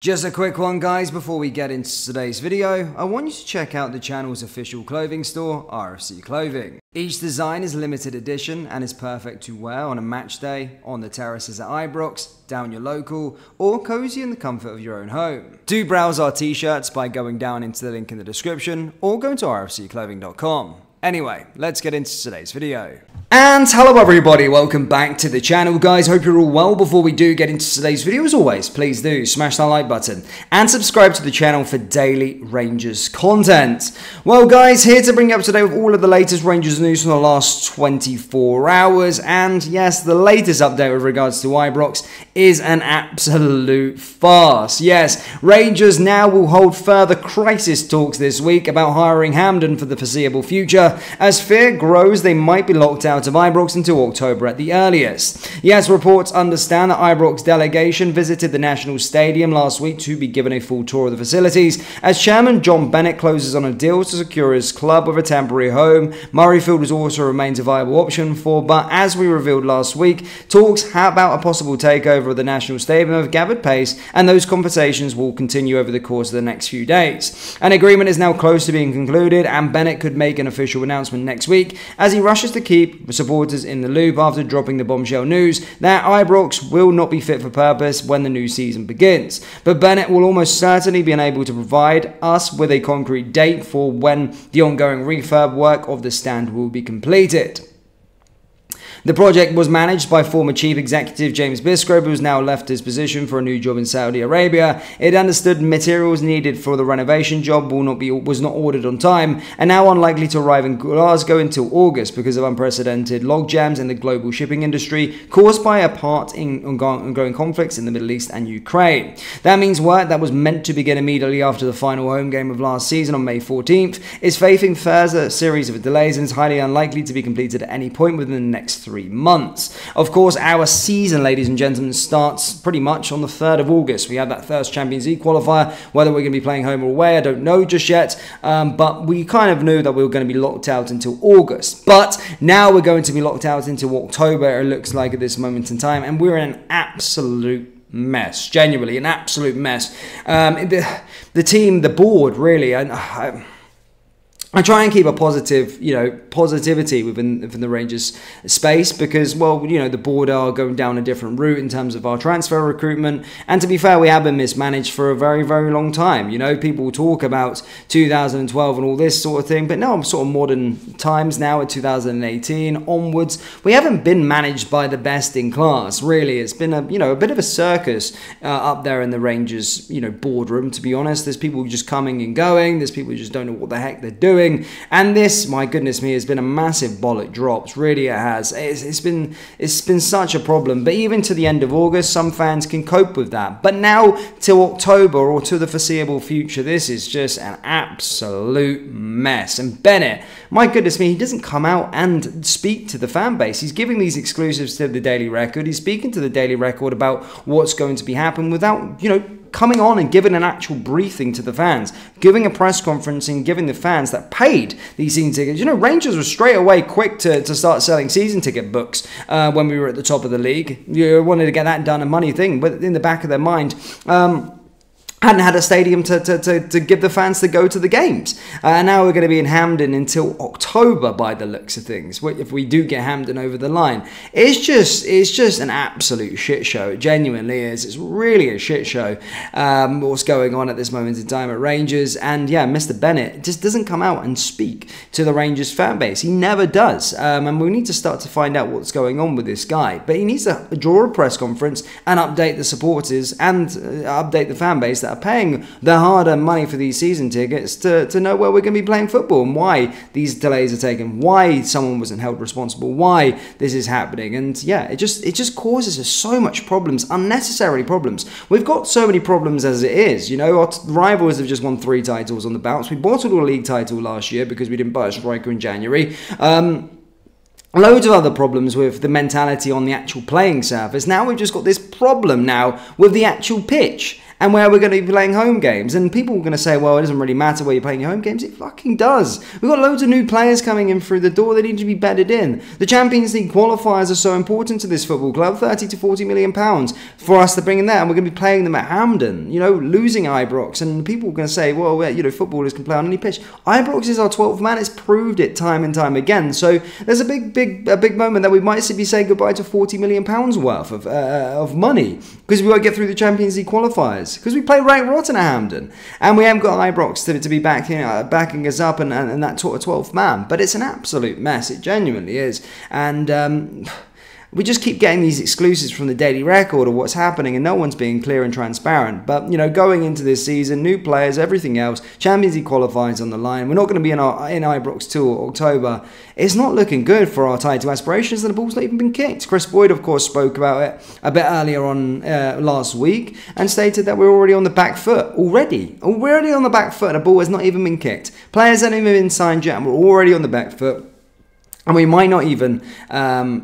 Just a quick one, guys, before we get into today's video. I want you to check out the channel's official clothing store, RFC Clothing. Each design is limited edition and is perfect to wear on a match day, on the terraces at Ibrox, down your local, or cozy in the comfort of your own home. Do browse our t-shirts by going down into the link in the description or go to rfcclothing.com. Anyway, let's get into today's video. And hello everybody, welcome back to the channel, guys. Hope you're all well. Before we do get into today's video, as always, please do smash that like button and subscribe to the channel for daily Rangers content. Well, guys, here to bring you up today with all of the latest Rangers news from the last 24 hours. And yes, the latest update with regards to Ibrox is an absolute farce. Yes, Rangers now will hold further crisis talks this week about hiring Hampden for the foreseeable future, as fear grows they might be locked out of Ibrox until October at the earliest. Yes, reports understand that Ibrox delegation visited the National Stadium last week to be given a full tour of the facilities, as Chairman John Bennett closes on a deal to secure his club with a temporary home. Murrayfield also remains a viable option for, but as we revealed last week, talks about a possible takeover of the National Stadium have gathered pace, and those conversations will continue over the course of the next few days. An agreement is now close to being concluded, and Bennett could make an official announcement next week, as he rushes to keep supporters in the loop after dropping the bombshell news that Ibrox will not be fit for purpose when the new season begins. But Bennett will almost certainly be unable to provide us with a concrete date for when the ongoing refurb work of the stand will be completed. The project was managed by former chief executive James Bisgrove, who has now left his position for a new job in Saudi Arabia. It understood materials needed for the renovation job was not ordered on time, and now unlikely to arrive in Glasgow until August because of unprecedented log jams in the global shipping industry caused by a part in ongoing conflicts in the Middle East and Ukraine. That means work that was meant to begin immediately after the final home game of last season on May 14th is facing further series of delays and is highly unlikely to be completed at any point within the next 3 months. Of course, our season, ladies and gentlemen, starts pretty much on the 3rd of August. We have that first Champions League qualifier. Whether we're going to be playing home or away, I don't know just yet. But we kind of knew that we were going to be locked out until August. But now we're going to be locked out into October, it looks like, at this moment in time. And we're in an absolute mess. Genuinely, an absolute mess. The team, the board, really. I try and keep a positive, positivity within the Rangers space because, well, the board are going down a different route in terms of our transfer recruitment. And to be fair, we have been mismanaged for a very, very long time. People talk about 2012 and all this sort of thing, but now I'm sort of modern times now at 2018 onwards. We haven't been managed by the best in class, really. It's been a bit of a circus up there in the Rangers, boardroom, to be honest. There's people just coming and going. There's people who just don't know what the heck they're doing. And this, my goodness me, has been a massive bollock drops. Really, it has. It's been such a problem. But even to the end of August, some fans can cope with that. But now till October or to the foreseeable future, this is just an absolute mess. And Bennett, my goodness me, he doesn't come out and speak to the fan base. He's giving these exclusives to the Daily Record. He's speaking to the Daily Record about what's going to be happening without, coming on and giving an actual briefing to the fans, giving a press conference and giving the fans that paid these season tickets. Rangers were straight away quick to start selling season ticket books when we were at the top of the league. Wanted to get that done, a money thing, but in the back of their mind, hadn't had a stadium to give the fans to go to the games. And now we're going to be in Hampden until October by the looks of things, if we do get Hampden over the line. It's just an absolute shit show. It genuinely is. It's really a shit show what's going on at this moment in time at Rangers. And yeah, Mr. Bennett just doesn't come out and speak to the Rangers fan base. He never does. And we need to start to find out what's going on with this guy. But he needs to draw a press conference and update the supporters and update the fan base that are paying the hard-earned money for these season tickets to know where we're going to be playing football and why these delays are taken, why someone wasn't held responsible, why this is happening. And yeah, it just causes us so much problems, unnecessary problems. We've got so many problems as it is. Our rivals have just won 3 titles on the bounce. We bottled a league title last year because we didn't buy a striker in January. Loads of other problems with the mentality on the actual playing surface. Now we've just got this problem now with the actual pitch. and where we're going to be playing home games. And people are going to say, well, it doesn't really matter where you're playing your home games. It fucking does. We've got loads of new players coming in through the door. They need to be bedded in. The Champions League qualifiers are so important to this football club. £30 to £40 million for us to bring in there, and we're going to be playing them at Hampden, you know, losing Ibrox. And people are going to say, well, you know, footballers can play on any pitch. Ibrox is our 12th man. It's proved it time and time again. So there's a big moment that we might be saying goodbye to £40 million worth of money, because we won't get through the Champions League qualifiers, because we play right rotten at Hampden, and we haven't got Ibrox to be backing, backing us up and that sort of 12th man. But it's an absolute mess. It genuinely is. And we just keep getting these exclusives from the Daily Record of what's happening, and no one's being clear and transparent. But, you know, going into this season, new players, everything else, Champions League qualifiers on the line, we're not going to be in Ibrox till October. It's not looking good for our title aspirations, and the ball's not even been kicked. Chris Boyd, of course, spoke about it a bit earlier on last week, and stated that we're already on the back foot. Already on the back foot, and the ball has not even been kicked. Players haven't even been signed yet, and we're already on the back foot. And we might not even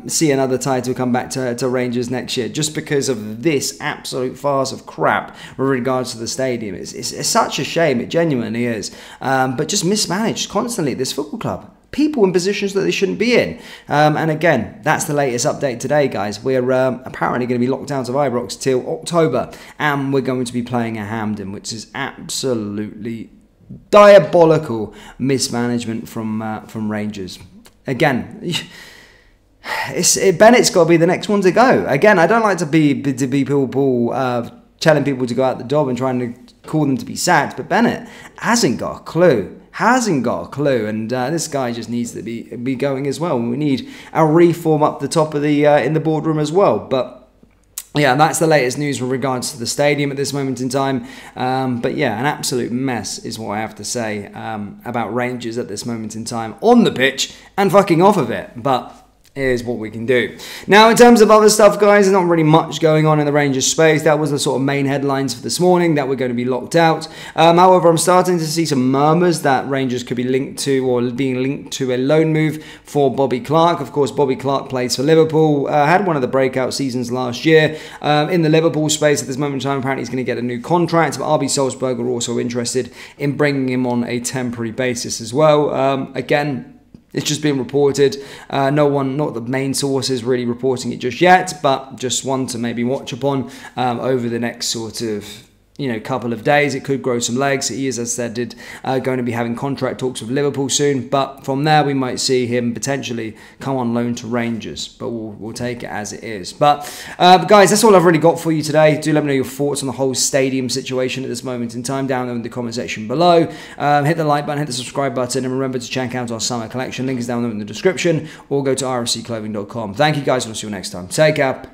see another title come back to Rangers next year, just because of this absolute farce of crap with regards to the stadium. It's such a shame. It genuinely is. But just mismanaged constantly, this football club. People in positions that they shouldn't be in. And again, that's the latest update today, guys. We're apparently going to be locked down to Ibrox till October. And we're going to be playing at Hampden, which is absolutely diabolical mismanagement from Rangers. Again, Bennett's got to be the next one to go. Again, I don't like to be people telling people to go out the job and trying to call them to be sacked, but Bennett hasn't got a clue. Hasn't got a clue, and this guy just needs to be going as well. We need a reform up the top of the in the boardroom as well, but. Yeah, that's the latest news with regards to the stadium at this moment in time. But yeah, an absolute mess is what I have to say about Rangers at this moment in time on the pitch and fucking off of it. But is what we can do. Now, in terms of other stuff, guys, there's not really much going on in the Rangers space. That was the sort of main headlines for this morning, that we're going to be locked out. However, I'm starting to see some murmurs that Rangers could be linked to, or being linked to, a loan move for Bobby Clark. Of course, Bobby Clark plays for Liverpool, had one of the breakout seasons last year. In the Liverpool space at this moment in time, apparently he's going to get a new contract, but RB Salzburg are also interested in bringing him on a temporary basis as well. Again, it's just been reported. No one, not the main source, is really reporting it just yet, but just one to maybe watch upon over the next sort of, you know, couple of days. It could grow some legs. He is, as I said, going to be having contract talks with Liverpool soon, but from there we might see him potentially come on loan to Rangers, but we'll take it as it is. But guys, that's all I've really got for you today. Do let me know your thoughts on the whole stadium situation at this moment in time down in the comment section below. Hit the like button, hit the subscribe button, and remember to check out our summer collection. Link is down there in the description, or go to rfcclothing.com. Thank you guys, and I'll see you next time. Take care.